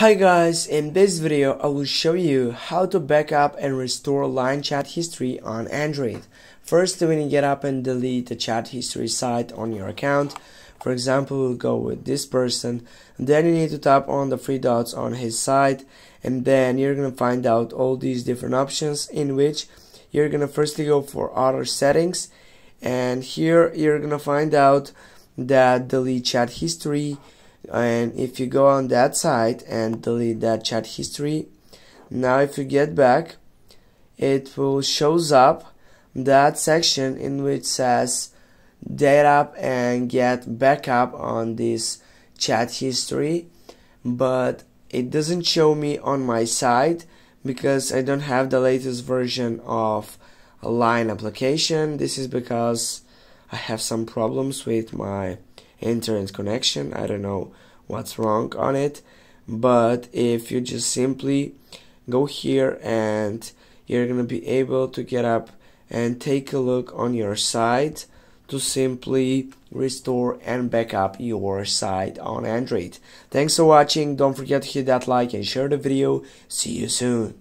Hi guys, in this video I will show you how to backup and restore Line chat history on Android. First, we need to get up and delete the chat history site on your account. For example, we'll go with this person. Then you need to tap on the three dots on his site, and then you're gonna find out all these different options, in which you're gonna firstly go for other settings, and here you're gonna find out that delete chat history. And if you go on that site and delete that chat history, now if you get back, it will shows up that section in which says data up and get backup on this chat history, but it doesn't show me on my site because I don't have the latest version of a Line application. This is because I have some problems with my internet connection. I don't know what's wrong on it, but if you just simply go here, and you're gonna be able to get up and take a look on your site to simply restore and backup your site on Android. Thanks for watching. Don't forget to hit that like and share the video. See you soon.